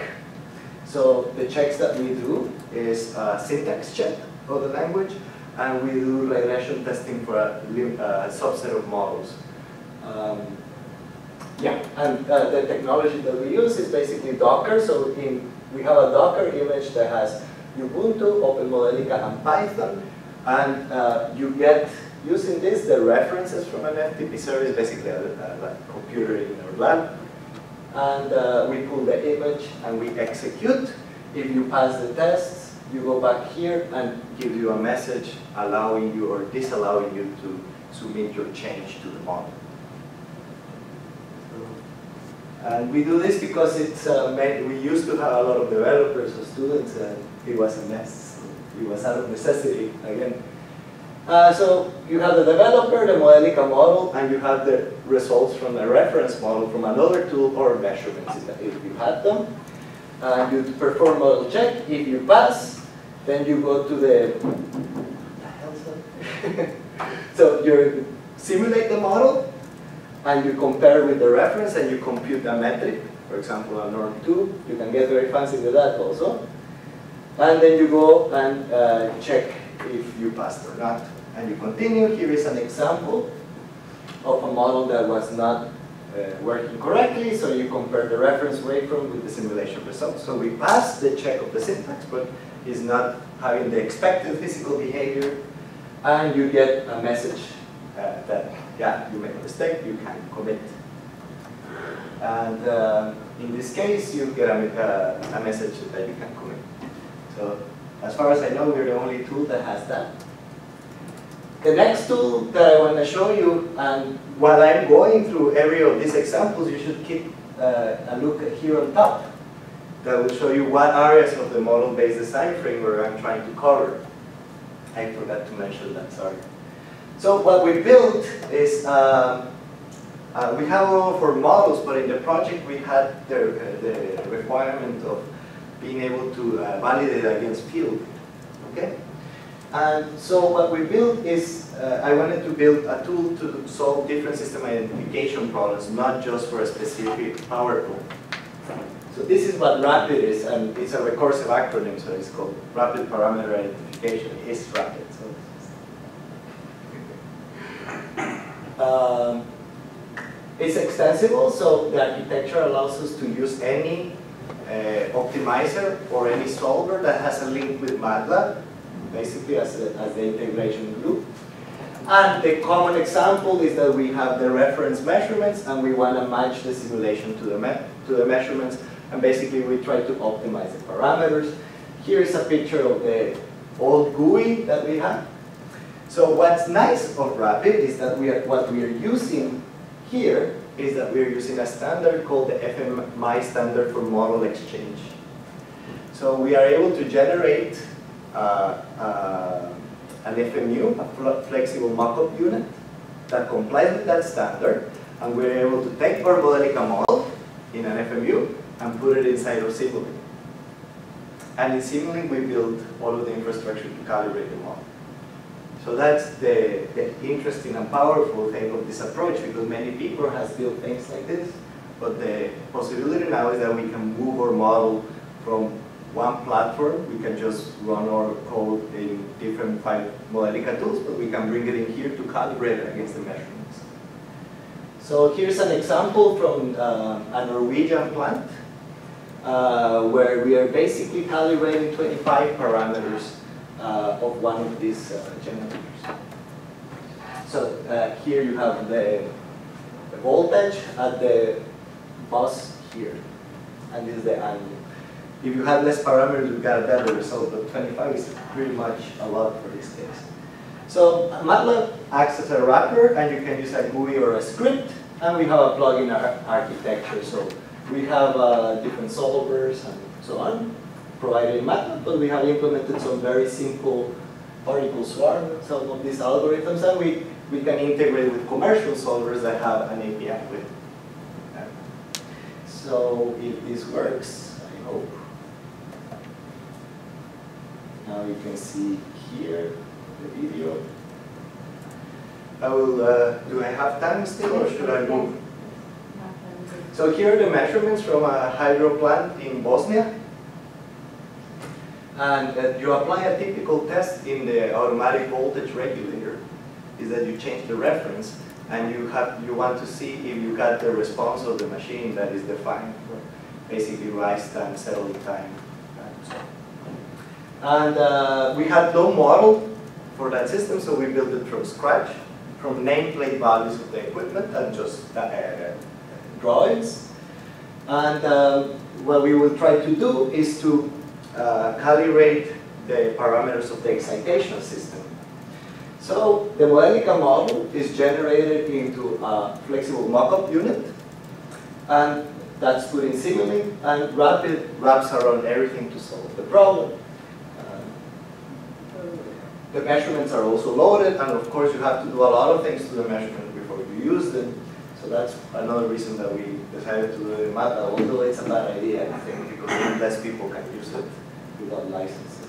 So the checks that we do is a syntax check of the language, and we do regression testing for a subset of models. And the technology that we use is basically Docker. So we have a Docker image that has Ubuntu, OpenModelica, and Python, and you get, using this, the references from an FTP service, basically a computer in our lab. And we pull the image and we execute. If you pass the tests, you go back here and give you a message allowing you or disallowing you to submit your change to the model. And we do this because it's we used to have a lot of developers or students, and it was a mess. It was out of necessity again. So you have the developer, the Modelica model, and you have the results from the reference model from another tool or measurements if you had them. You perform model check. If you pass, then you go to the. What the hell is that? So you simulate the model, and you compare with the reference, and you compute a metric. For example, a norm 2. You can get very fancy with that also. And then you go and check if you passed or not. And you continue. Here is an example of a model that was not working correctly. So you compare the reference wavefront with the simulation results. So we passed the check of the syntax, but is not having the expected physical behavior. And you get a message that yeah, you make a mistake, you can commit. And in this case, you get a message that you can commit. So as far as I know, we're the only tool that has that. The next tool that I want to show you, and while I'm going through every of these examples, you should keep a look here on top. That will show you what areas of the model-based design framework I'm trying to cover. I forgot to mention that, sorry. So what we built is, we have a role for models, but in the project we had the requirement of being able to validate against field, okay? And so what we built is, I wanted to build a tool to solve different system identification problems, not just for a specific power pole. So this is what RAPID is, and it's a recursive acronym, so it's called Rapid Parameter Identification. It's RAPID. So. It's extensible, so the architecture allows us to use any optimizer or any solver that has a link with MATLAB, basically as the integration loop. And the common example is that we have the reference measurements, and we want to match the simulation to the measurements. And basically, we try to optimize the parameters. Here is a picture of the old GUI that we have. So what's nice of RAPID is that what we are using here is that we are using a standard called the FMI standard for model exchange. So we are able to generate an FMU, a flexible mock-up unit, that complies with that standard. And we are able to take our Modelica model in an FMU and put it inside of Simulink. And in Simulink, we build all of the infrastructure to calibrate the model. So that's the interesting and powerful thing of this approach, because many people have built things like this, but the possibility now is that we can move our model from one platform. We can just run our code in different Modelica tools, but we can bring it in here to calibrate it against the measurements. So here's an example from a Norwegian plant, where we are basically calibrating 25 parameters of one of these generators. So here you have the voltage at the bus here, and this is the angle. If you had less parameters, you got a better result, but 25 is pretty much a lot for this case. So MATLAB acts as a wrapper, and you can use a GUI or a script, and we have a plugin architecture. So we have different solvers and so on, provided in MATLAB, but we have implemented some very simple particle swarm, some of these algorithms, and we can integrate with commercial solvers that have an API with it. Okay. So if this works, I hope. Now you can see here the video. I will, do I have time still, or should I move? So here are the measurements from a hydro plant in Bosnia. And you apply a typical test in the automatic voltage regulator, is that you change the reference, and you want to see if you got the response of the machine that is defined for basically rise time, settle time. And we had no model for that system, so we built it from scratch, from nameplate values of the equipment and just drawings. And what we will try to do is to calibrate the parameters of the excitation system. So the Modelica model is generated into a flexible mock-up unit, and that's put in Simulink, and RAPID wraps around everything to solve the problem. The measurements are also loaded, and of course you have to do a lot of things to the measurement before you use them. So that's another reason that we decided to do it in MATLAB, although it's a bad idea, I think, because less people can use it without licenses.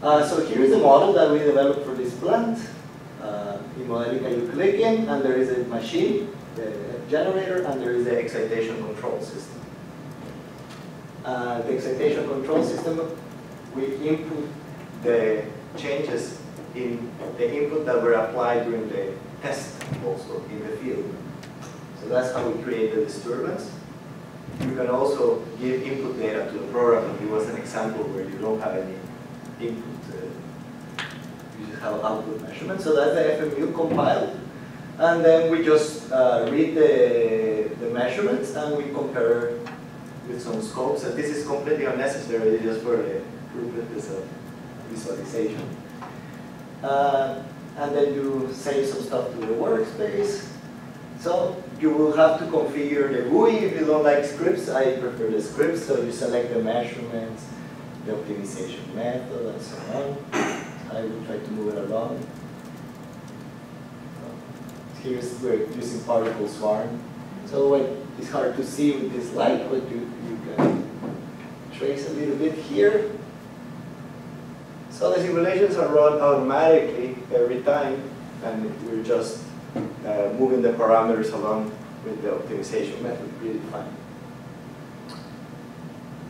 So here's the model that we developed for this plant. In Modelica you click in, and there is a machine, the generator, and there is the excitation control system. The excitation control system, we input the changes in the input that were applied during the test also in the field. So that's how we create the disturbance. You can also give input data to the program. It was an example where you don't have any input. You just have output measurement. So that's the FMU compiled. and then we just read the measurements and we compare with some scopes. And this is completely unnecessary just for the visualization. And then you save some stuff to the workspace. So you will have to configure the GUI if you don't like scripts. I prefer the scripts, so you select the measurements, the optimization method, and so on. I will try to move it along. Here's we're using particle swarm. So it's hard to see with this light, but you can trace a little bit here. So the simulations are run automatically every time, and we're just moving the parameters along with the optimization method predefined.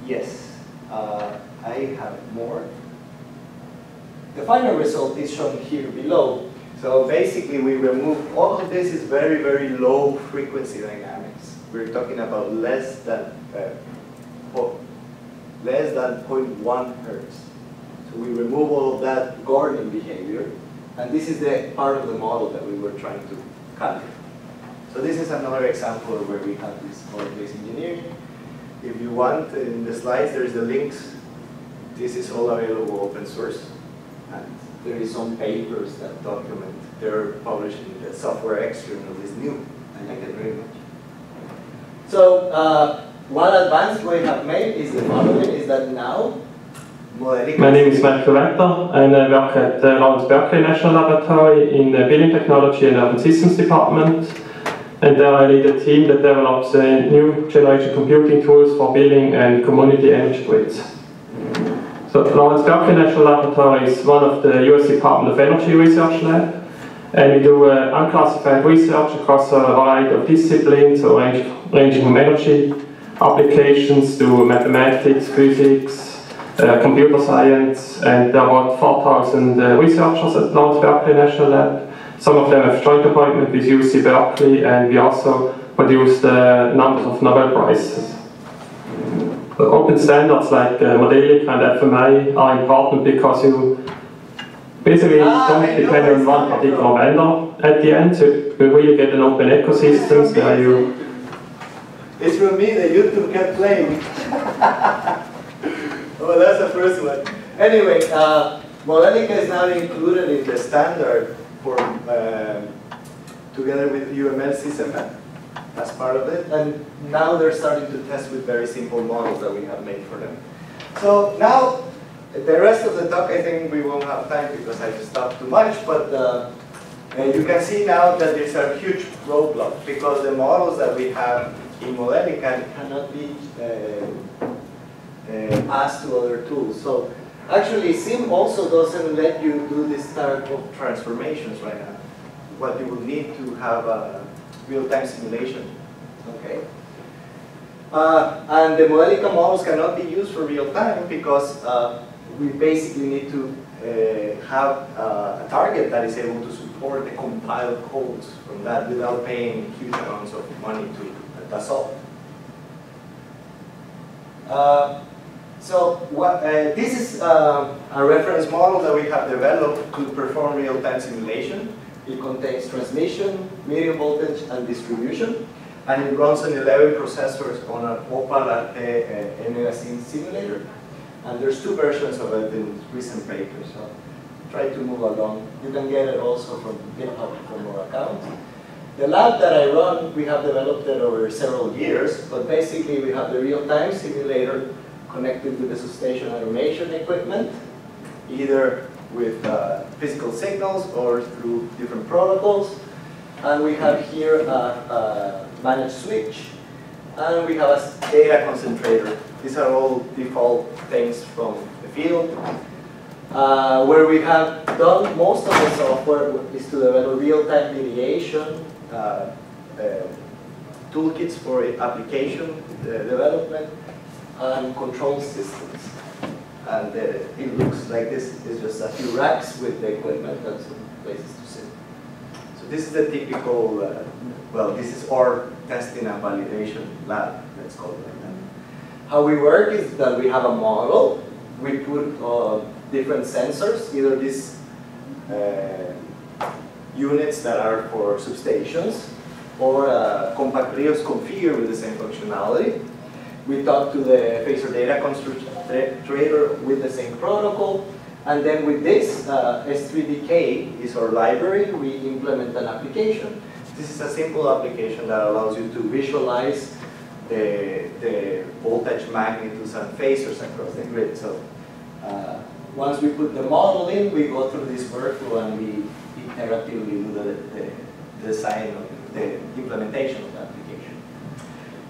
Yes, I have more. The final result is shown here below. So basically we remove all of this is very, very low frequency dynamics. We're talking about less than 0.1 hertz. So we remove all of that Gordon behavior. And this is the part of the model that we were trying to calculate. So this is another example where we have this model-based engineering. If you want, in the slides, there's the links. This is all available open source. And there is some papers that document. They're published in the software external is new. I like that very much. So one advance we have made is the modeling is that now Modelica. My name is Michael Venter, and I work at the Lawrence Berkeley National Laboratory in the Building Technology and Urban Systems Department. And there I lead a team that develops new generation computing tools for building and community energy grids. So Lawrence Berkeley National Laboratory is one of the US Department of Energy Research Lab, and we do unclassified research across a variety of disciplines, so ranging from energy applications to mathematics, physics, computer science, and there are about 4,000 researchers at Lawrence Berkeley National Lab. Some of them have joint appointment with UC Berkeley, and we also produce the numbers of Nobel Prizes. The open standards like Modelica and FMI are important because you basically don't depend on one particular vendor at the end, so you really get an open ecosystem where you... It's from me that YouTube kept playing. Well, that's the first one. Anyway, Modelica is now included in the standard for together with UML SysML as part of it, and now they're starting to test with very simple models that we have made for them. So now, the rest of the talk, I think we won't have time because I just talked too much, but you can see now that there's a huge roadblock because the models that we have in Modelica cannot be as to other tools. So actually SIM also doesn't let you do this type of transformations right now. What you would need to have a real-time simulation. Okay. And the Modelica models cannot be used for real-time because we basically need to have a target that is able to support the compiled codes from that without paying huge amounts of money to Dassault. So this is a reference model that we have developed to perform real-time simulation. It contains transmission, medium voltage, and distribution. And it runs on 11 processors on an Opal NASIM simulator. And there's two versions of it in recent papers. So try to move along. You can get it also from GitHub from our account. The lab that I run, we have developed it over several years, but basically we have the real-time simulator connected with the substation automation equipment, either with physical signals or through different protocols. And we have here a managed switch, and we have a data concentrator. These are all default things from the field. Where we have done most of the software is to develop real-time mediation toolkits for application development, and control systems. And it looks like this is just a few racks with the equipment and some places to sit. So this is the typical, well, this is our testing and validation lab, let's call it like that. How we work is that we have a model. We put different sensors, either these units that are for substations or compact radios configured with the same functionality. We talk to the phasor data concentrator with the same protocol. And then with this, S3DK is our library. We implement an application. This is a simple application that allows you to visualize the voltage magnitudes and phasors across the grid. So once we put the model in, we go through this workflow and we interactively do the design of the implementation of the application.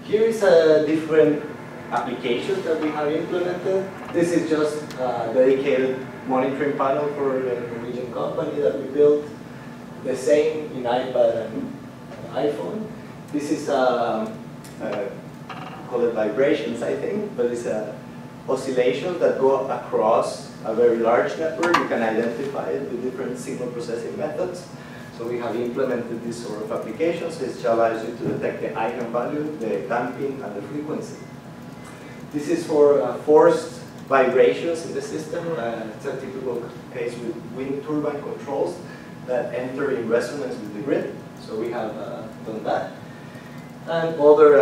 Here is a different application that we have implemented. This is just a dedicated monitoring panel for the Norwegian company that we built. The same in iPad and iPhone. This is call it vibrations, I think, but it's oscillations that go across a very large network. You can identify it with different signal processing methods. So we have implemented this sort of application. So it allows you to detect the eigenvalue, the damping, and the frequency. This is for forced vibrations in the system. It's a typical case with wind turbine controls that enter in resonance with the grid. So we have done that. And other,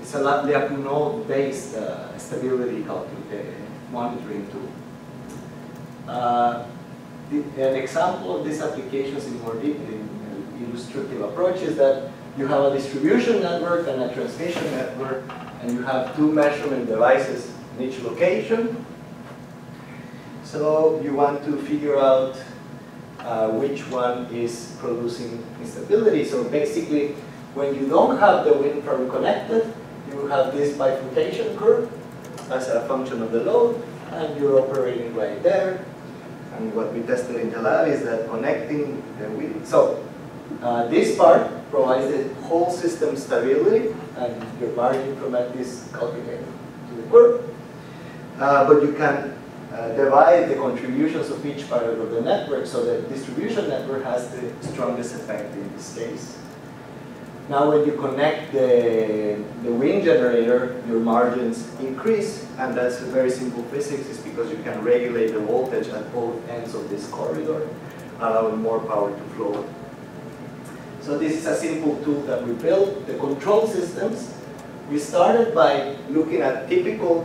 it's a node-based stability monitoring tool. An example of these applications in more deeply illustrative approach is that you have a distribution network and a transmission network, and you have two measurement devices in each location. So you want to figure out which one is producing instability. So basically, when you don't have the wind farm connected, you have this bifurcation curve as a function of the load, and you're operating right there. And what we tested in the lab is that connecting the wind. So this part provides the whole system stability, and your margin from that is calculated to the curve. But you can divide the contributions of each part of the network, so the distribution network has the strongest effect in this case. Now when you connect the wind generator, your margins increase, and that's a very simple physics. It's because you can regulate the voltage at both ends of this corridor, allowing more power to flow. So this is a simple tool that we built. The control systems, we started by looking at typical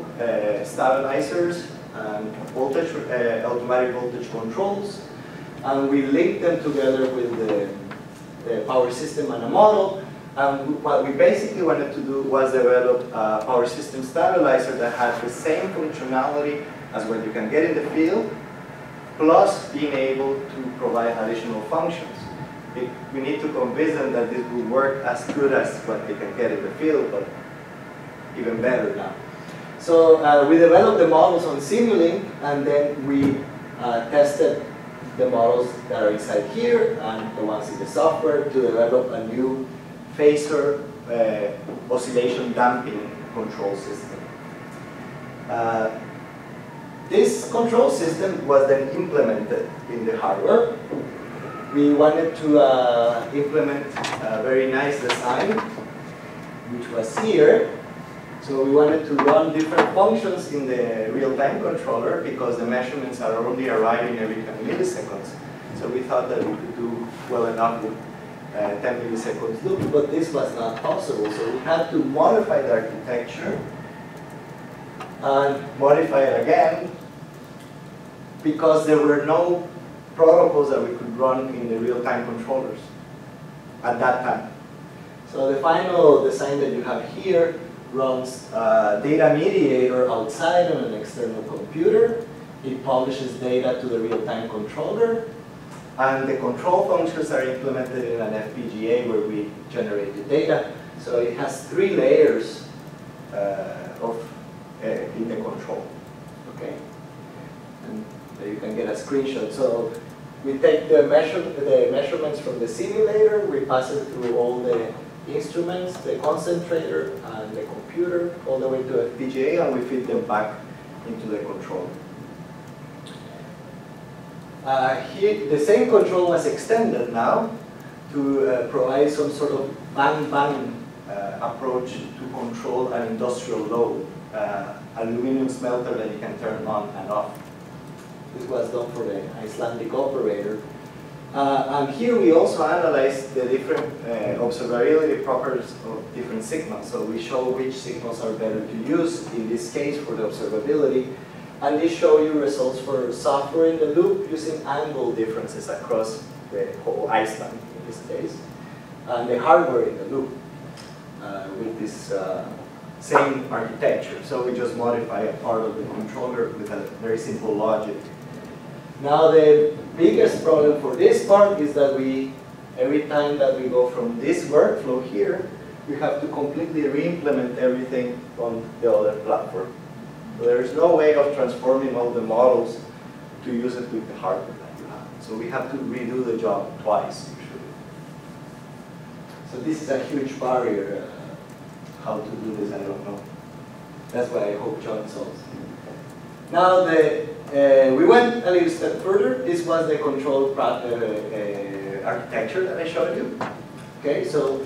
stabilizers, voltage, automatic voltage controls, and we link them together with the power system and a model. And what we basically wanted to do was develop a power system stabilizer that had the same functionality as what you can get in the field, plus being able to provide additional functions. We need to convince them that this will work as good as what they can get in the field, but even better now. So we developed the models on Simulink, and then we tested the models that are inside here and the ones in the software to develop a new phasor oscillation damping control system. This control system was then implemented in the hardware. We wanted to implement a very nice design, which was here. So we wanted to run different functions in the real-time controller because the measurements are only arriving every 10 milliseconds. So we thought that we could do well enough with 10 milliseconds loop, but this was not possible. So we had to modify the architecture and modify it again because there were no protocols that we could run in the real-time controllers at that time. So the final design that you have here runs a data mediator outside on an external computer. It publishes data to the real-time controller. And the control functions are implemented in an FPGA where we generate the data. So it has three layers in the control. Okay, and you can get a screenshot. So we take the measurements from the simulator. We pass it through all the instruments, the concentrator, and the computer, all the way to FPGA, and we feed them back into the control. Here, the same control was extended now to provide some sort of bang-bang approach to control an industrial load, aluminum smelter that you can turn on and off. This was done for the Icelandic operator. And here we also analyze the different observability properties of different signals. So we show which signals are better to use, in this case for the observability. And we show you results for software in the loop using angle differences across the whole island, in this case. And the hardware in the loop with this same architecture. So we just modify a part of the controller with a very simple logic. Now the biggest problem for this part is that we, every time that we go from this workflow here, we have to completely re-implement everything on the other platform. So there is no way of transforming all the models to use it with the hardware that you have. So we have to redo the job twice, usually. So this is a huge barrier. How to do this, I don't know. That's why I hope John solves it. Now the we went a little step further. This was the control architecture that I showed you. Okay, so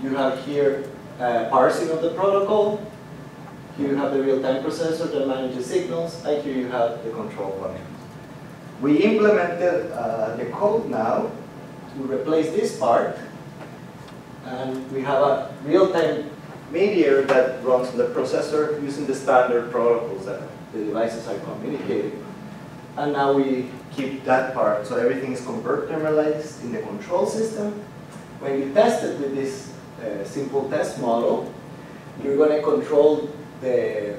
you have here parsing of the protocol. Here you have the real-time processor that manages signals, and here you have the control functions. We implemented the code now to replace this part, and we have a real-time mediator that runs the processor using the standard protocols that the devices are communicating. And now we keep that part, so everything is compartmentalized in the control system. When you test it with this simple test model, you're going to control the,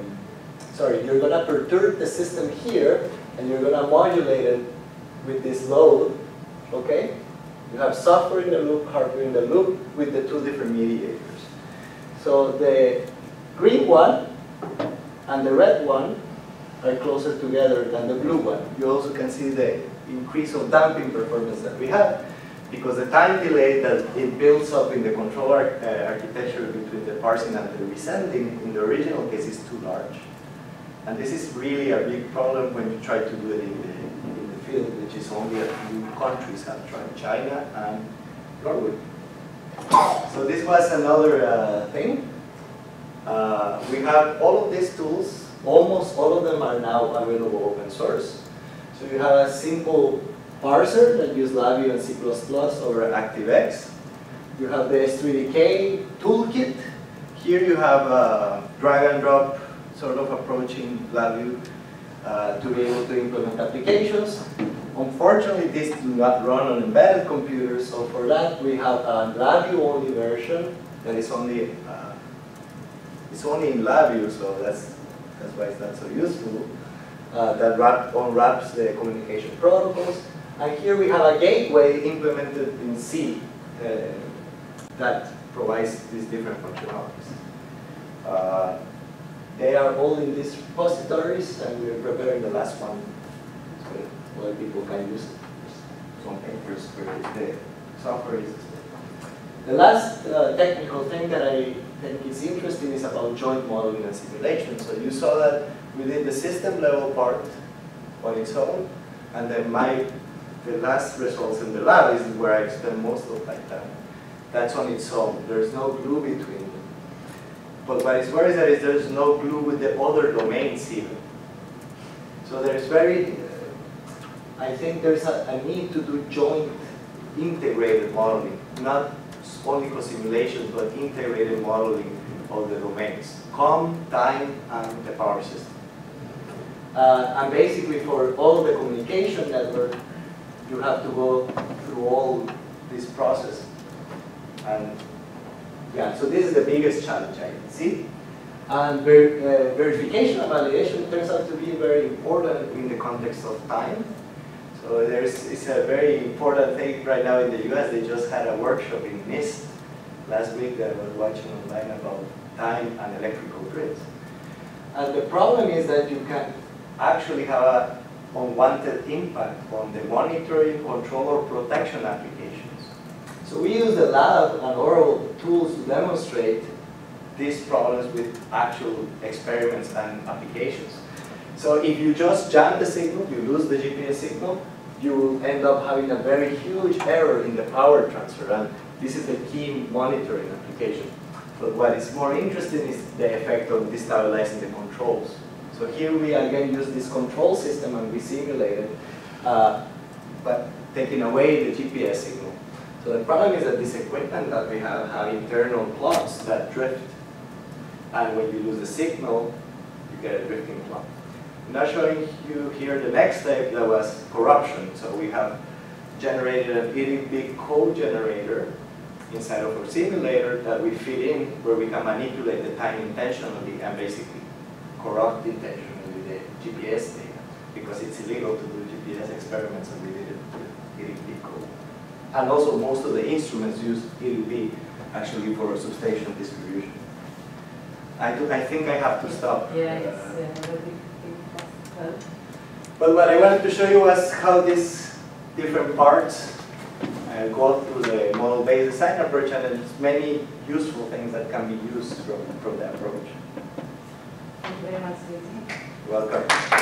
sorry, you're going to perturb the system here, and you're going to modulate it with this load, okay? You have software in the loop, hardware in the loop, with the two different mediators. So the green one and the red one are closer together than the blue one. You also can see the increase of damping performance that we have because the time delay that it builds up in the controller architecture between the parsing and the resending in the original case is too large. And this is really a big problem when you try to do it in the field, which is only a few countries have tried, China and Norway. So this was another thing. We have all of these tools. Almost all of them are now available open source. So you have a simple parser that uses LabVIEW and C++ over ActiveX. You have the S3DK toolkit. Here you have a drag and drop sort of approaching LabVIEW to be able to implement applications. Unfortunately, these do not run on embedded computers. So for that, we have a LabVIEW only version that is only it's only in LabVIEw, so that's why it's not so useful, that unwraps the communication protocols. And here we have a gateway implemented in C that provides these different functionalities. They are all in these repositories, and we are preparing the last one so other people can use it. Some papers where it's there. Software is there. The last technical thing that I think is interesting is about joint modeling and simulation. So you saw that we did the system level part on its own, and then the last results in the lab is where I spend most of my time. That's on its own. There's no glue between them. But what is worse is there's no glue with the other domains even. So there's very, I think there's a need to do joint integrated modeling, not only for simulations, but integrated modeling of the domains. Com, time, and the power system. And basically for all the communication network, you have to go through all this process. And yeah, so this is the biggest challenge I can see. And verification and validation turns out to be very important in the context of time. So it's a very important thing right now in the US. They just had a workshop in NIST last week that I was watching online about time and electrical grids. And the problem is that you can actually have an unwanted impact on the monitoring, control, or protection applications. So we use the lab and oral tools to demonstrate these problems with actual experiments and applications. So if you just jam the signal, you lose the GPS signal, you will end up having a very huge error in the power transfer. And this is the key monitoring application. But what is more interesting is the effect of destabilizing the controls. So here we again use this control system and we simulate it. But taking away the GPS signal. So the problem is that this equipment that we have internal plots that drift. And when you lose the signal, you get a drifting plot. I'm not showing you here the next step that was corruption. So we have generated a pretty big code generator inside of our simulator that we feed in where we can manipulate the time intentionally and basically corrupt intentionally the GPS data because it's illegal to do GPS experiments and we did it with EDB code. And also most of the instruments use EDB actually for substation distribution. I think I have to stop. Yeah, it's a big task. But what I wanted to show you was how these different parts go through the model-based design approach, and there's many useful things that can be used from the approach. Thank you very much. Welcome.